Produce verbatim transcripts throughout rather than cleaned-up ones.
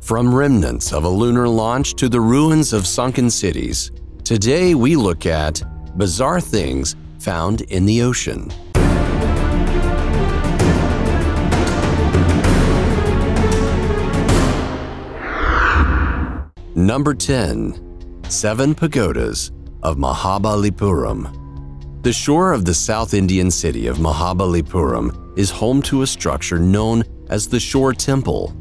From remnants of a lunar launch to the ruins of sunken cities, today we look at bizarre things found in the ocean. Number ten. Seven Pagodas of Mahabalipuram. The shore of the South Indian city of Mahabalipuram is home to a structure known as the Shore Temple.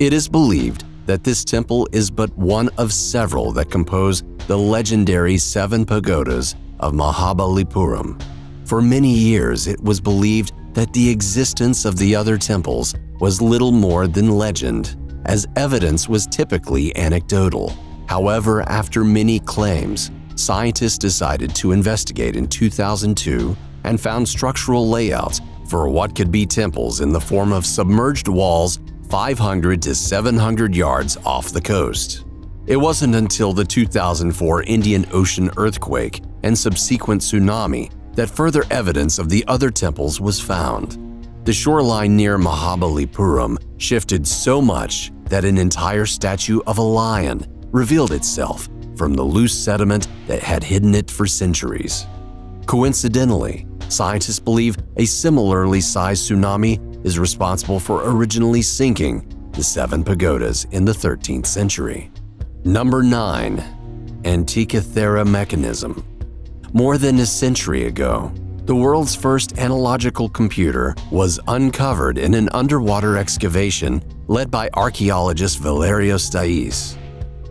It is believed that this temple is but one of several that compose the legendary Seven Pagodas of Mahabalipuram. For many years, it was believed that the existence of the other temples was little more than legend, as evidence was typically anecdotal. However, after many claims, scientists decided to investigate in two thousand two and found structural layouts for what could be temples in the form of submerged walls five hundred to seven hundred yards off the coast. It wasn't until the two thousand four Indian Ocean earthquake and subsequent tsunami that further evidence of the other temples was found. The shoreline near Mahabalipuram shifted so much that an entire statue of a lion revealed itself from the loose sediment that had hidden it for centuries. Coincidentally, scientists believe a similarly sized tsunami is responsible for originally sinking the Seven Pagodas in the thirteenth century. Number nine. Antikythera Mechanism. More than a century ago, the world's first analogical computer was uncovered in an underwater excavation led by archaeologist Valerios Stais.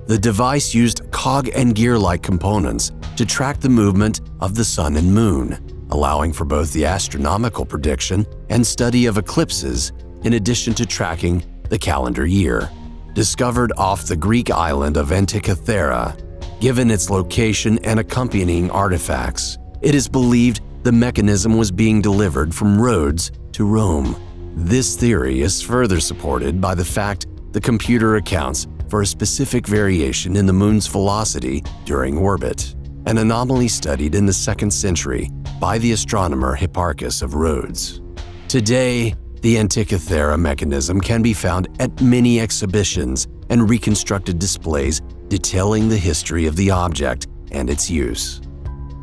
The device used cog and gear-like components to track the movement of the sun and moon, allowing for both the astronomical prediction and study of eclipses, in addition to tracking the calendar year. Discovered off the Greek island of Antikythera, given its location and accompanying artifacts, it is believed the mechanism was being delivered from Rhodes to Rome. This theory is further supported by the fact the computer accounts for a specific variation in the moon's velocity during orbit, an anomaly studied in the second century by the astronomer Hipparchus of Rhodes. Today, the Antikythera mechanism can be found at many exhibitions and reconstructed displays detailing the history of the object and its use.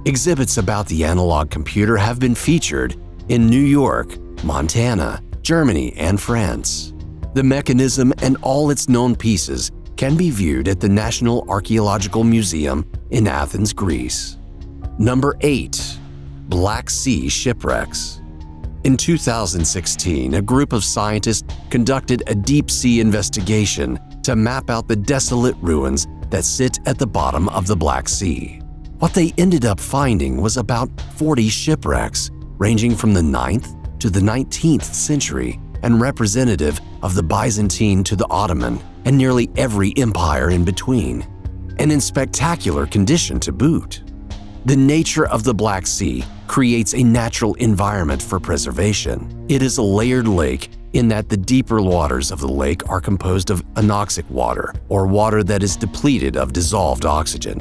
Exhibits about the analog computer have been featured in New York, Montana, Germany, and France. The mechanism and all its known pieces can be viewed at the National Archaeological Museum in Athens, Greece. Number eight. Black Sea Shipwrecks. In two thousand sixteen, a group of scientists conducted a deep-sea investigation to map out the desolate ruins that sit at the bottom of the Black Sea. What they ended up finding was about forty shipwrecks, ranging from the ninth to the nineteenth century and representative of the Byzantine to the Ottoman and nearly every empire in between, and in spectacular condition to boot. The nature of the Black Sea creates a natural environment for preservation. It is a layered lake in that the deeper waters of the lake are composed of anoxic water, or water that is depleted of dissolved oxygen.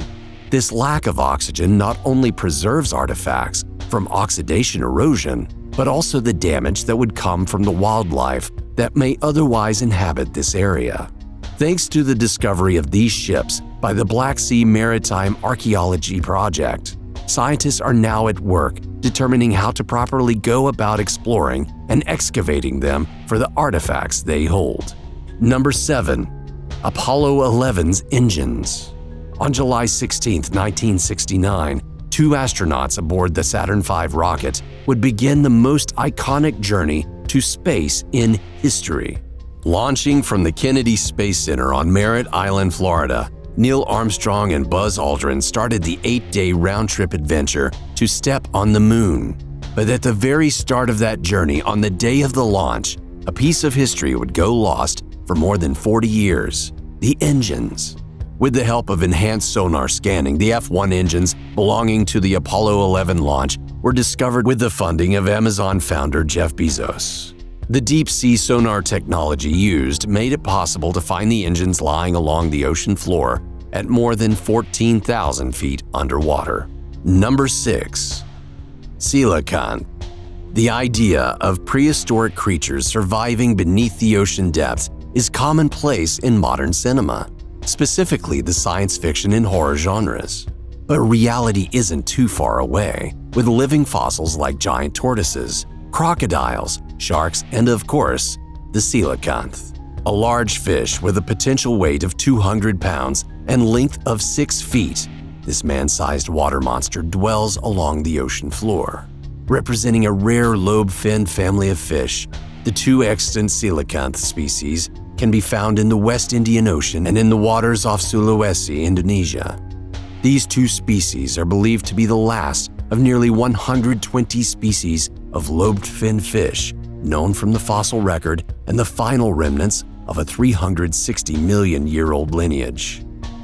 This lack of oxygen not only preserves artifacts from oxidation erosion, but also the damage that would come from the wildlife that may otherwise inhabit this area. Thanks to the discovery of these ships by the Black Sea Maritime Archaeology Project, scientists are now at work determining how to properly go about exploring and excavating them for the artifacts they hold. Number seven. Apollo eleven's engines. On July sixteenth, nineteen sixty-nine, two astronauts aboard the Saturn five rocket would begin the most iconic journey to space in history. Launching from the Kennedy Space Center on Merritt Island, Florida, Neil Armstrong and Buzz Aldrin started the eight-day round-trip adventure to step on the moon. But at the very start of that journey, on the day of the launch, a piece of history would go lost for more than forty years: the engines. With the help of enhanced sonar scanning, the F one engines belonging to the Apollo eleven launch were discovered with the funding of Amazon founder Jeff Bezos. The deep-sea sonar technology used made it possible to find the engines lying along the ocean floor at more than fourteen thousand feet underwater. Number six. Coelacanth. The idea of prehistoric creatures surviving beneath the ocean depths is commonplace in modern cinema, specifically the science fiction and horror genres. But reality isn't too far away, with living fossils like giant tortoises, crocodiles, sharks, and of course, the coelacanth, a large fish with a potential weight of two hundred pounds and length of six feet. This man-sized water monster dwells along the ocean floor. Representing a rare lobe-finned family of fish, the two extant coelacanth species can be found in the West Indian Ocean and in the waters off Sulawesi, Indonesia. These two species are believed to be the last of nearly one hundred twenty species of lobed-finned fish known from the fossil record and the final remnants of a three hundred sixty million year old lineage.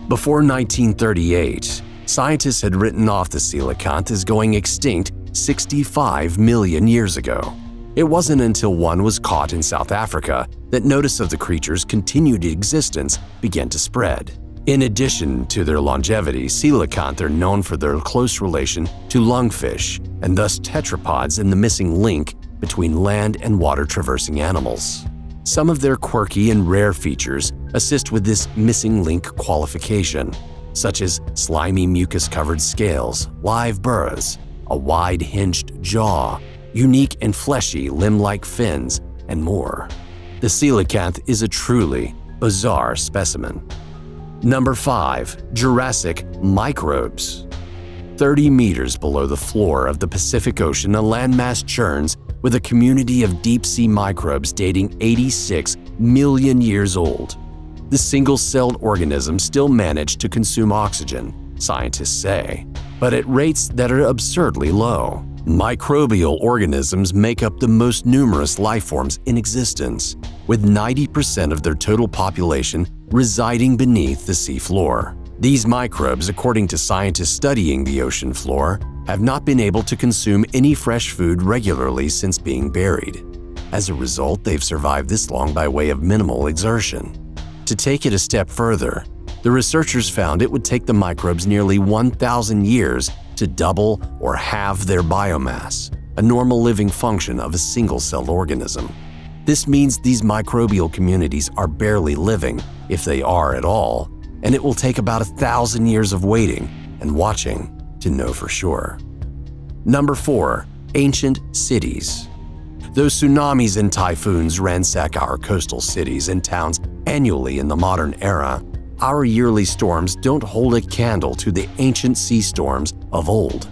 Before nineteen thirty-eight, scientists had written off the coelacanth as going extinct sixty-five million years ago. It wasn't until one was caught in South Africa that notice of the creature's continued existence began to spread. In addition to their longevity, coelacanth are known for their close relation to lungfish and thus tetrapods in the missing link between land and water-traversing animals. Some of their quirky and rare features assist with this missing link qualification, such as slimy mucus-covered scales, live burrows, a wide hinged jaw, unique and fleshy limb-like fins, and more. The coelacanth is a truly bizarre specimen. Number five. Jurassic microbes. thirty meters below the floor of the Pacific Ocean, a landmass churns with a community of deep-sea microbes dating eighty-six million years old. The single-celled organism still managed to consume oxygen, scientists say, but at rates that are absurdly low. Microbial organisms make up the most numerous life forms in existence, with ninety percent of their total population residing beneath the seafloor. These microbes, according to scientists studying the ocean floor, have not been able to consume any fresh food regularly since being buried. As a result, they've survived this long by way of minimal exertion. To take it a step further, the researchers found it would take the microbes nearly one thousand years to double or halve their biomass, a normal living function of a single-celled organism. This means these microbial communities are barely living, if they are at all, and it will take about a thousand years of waiting and watching to know for sure. Number four. Ancient cities. Though tsunamis and typhoons ransack our coastal cities and towns annually in the modern era, our yearly storms don't hold a candle to the ancient sea storms of old.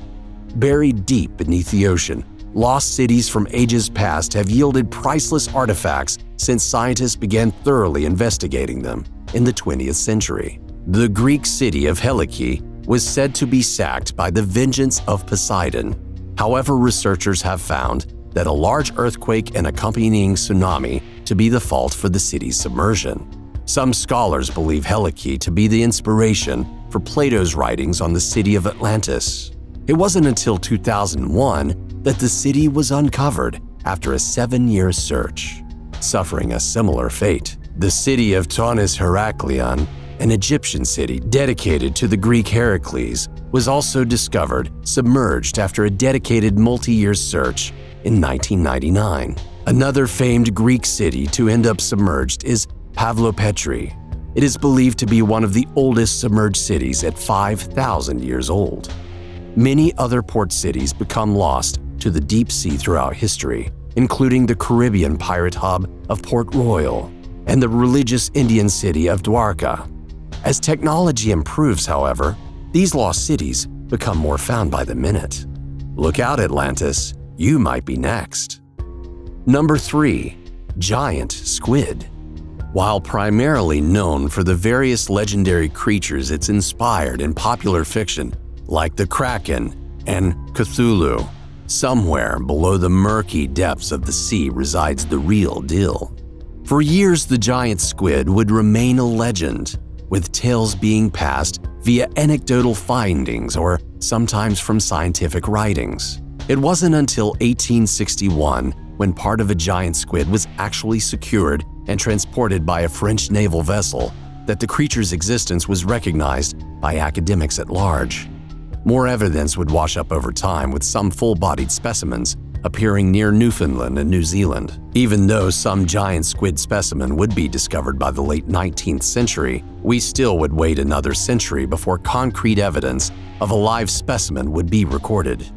Buried deep beneath the ocean, lost cities from ages past have yielded priceless artifacts since scientists began thoroughly investigating them in the twentieth century. The Greek city of Helike was said to be sacked by the vengeance of Poseidon. However, researchers have found that a large earthquake and accompanying tsunami to be the fault for the city's submersion. Some scholars believe Helike to be the inspiration for Plato's writings on the city of Atlantis. It wasn't until two thousand one that the city was uncovered after a seven-year search, suffering a similar fate. The city of Thonis Heraklion, an Egyptian city dedicated to the Greek Heracles, was also discovered submerged after a dedicated multi-year search in nineteen ninety-nine. Another famed Greek city to end up submerged is Pavlopetri. It is believed to be one of the oldest submerged cities at five thousand years old. Many other port cities become lost to the deep sea throughout history, including the Caribbean pirate hub of Port Royal and the religious Indian city of Dwarka. As technology improves, however, these lost cities become more found by the minute. Look out, Atlantis, you might be next. Number three. Giant squid. While primarily known for the various legendary creatures it's inspired in popular fiction, like the Kraken and Cthulhu, somewhere below the murky depths of the sea resides the real deal. For years, the giant squid would remain a legend, with tales being passed via anecdotal findings or sometimes from scientific writings. It wasn't until eighteen sixty-one when part of a giant squid was actually secured and transported by a French naval vessel that the creature's existence was recognized by academics at large. More evidence would wash up over time, with some full-bodied specimens appearing near Newfoundland and New Zealand. Even though some giant squid specimen would be discovered by the late nineteenth century, we still would wait another century before concrete evidence of a live specimen would be recorded.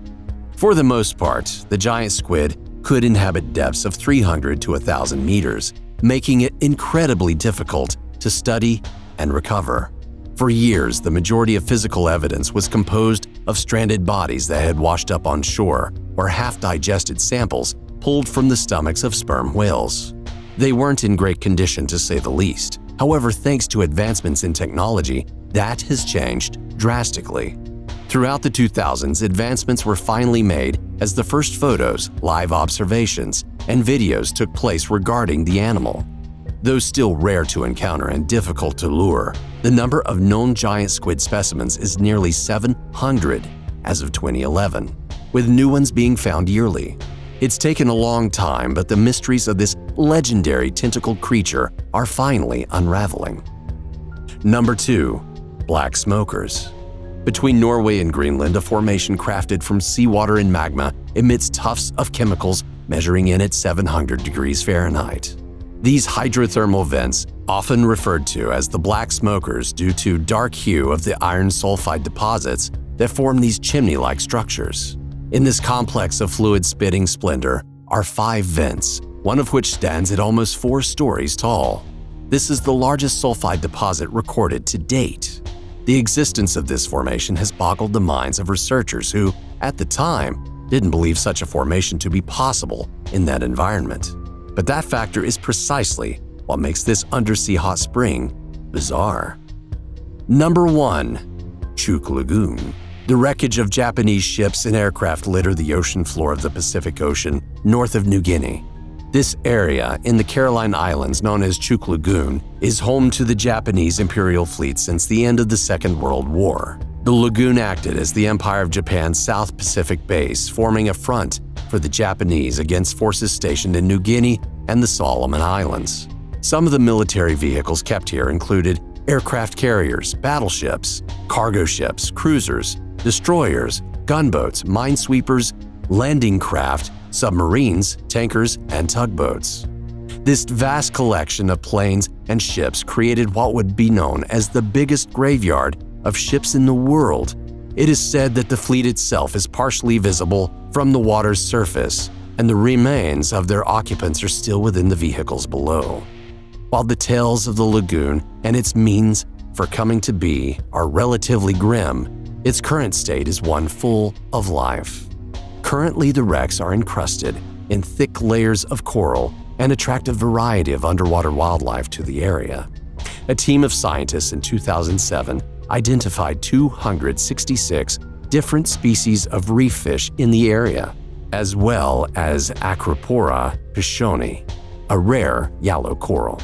For the most part, the giant squid could inhabit depths of three hundred to one thousand meters, making it incredibly difficult to study and recover. For years, the majority of physical evidence was composed of stranded bodies that had washed up on shore or half-digested samples pulled from the stomachs of sperm whales. They weren't in great condition, to say the least. However, thanks to advancements in technology, that has changed drastically. Throughout the two thousands, advancements were finally made as the first photos, live observations, and videos took place regarding the animal. Though still rare to encounter and difficult to lure, the number of known giant squid specimens is nearly seven hundred as of twenty eleven, with new ones being found yearly. It's taken a long time, but the mysteries of this legendary tentacled creature are finally unraveling. Number two. Black Smokers. Between Norway and Greenland, a formation crafted from seawater and magma emits tufts of chemicals measuring in at seven hundred degrees Fahrenheit. These hydrothermal vents, often referred to as the black smokers due to dark hue of the iron sulfide deposits that form these chimney-like structures. In this complex of fluid-spitting splendor are five vents, one of which stands at almost four stories tall. This is the largest sulfide deposit recorded to date. The existence of this formation has boggled the minds of researchers who, at the time, didn't believe such a formation to be possible in that environment. But that factor is precisely what makes this undersea hot spring bizarre. Number one. Chuuk Lagoon. The wreckage of Japanese ships and aircraft litter the ocean floor of the Pacific Ocean north of New Guinea. This area in the Caroline Islands, known as Chuuk Lagoon, is home to the Japanese Imperial Fleet since the end of the Second World War. The lagoon acted as the Empire of Japan's South Pacific base, forming a front for the Japanese against forces stationed in New Guinea and the Solomon Islands. Some of the military vehicles kept here included aircraft carriers, battleships, cargo ships, cruisers, destroyers, gunboats, minesweepers, landing craft, submarines, tankers, and tugboats. This vast collection of planes and ships created what would be known as the biggest graveyard of ships in the world. It is said that the fleet itself is partially visible from the water's surface, and the remains of their occupants are still within the vehicles below. While the tales of the lagoon and its means for coming to be are relatively grim, its current state is one full of life. Currently, the wrecks are encrusted in thick layers of coral and attract a variety of underwater wildlife to the area. A team of scientists in two thousand seven identified two hundred sixty-six different species of reef fish in the area, as well as Acropora piccioni, a rare yellow coral.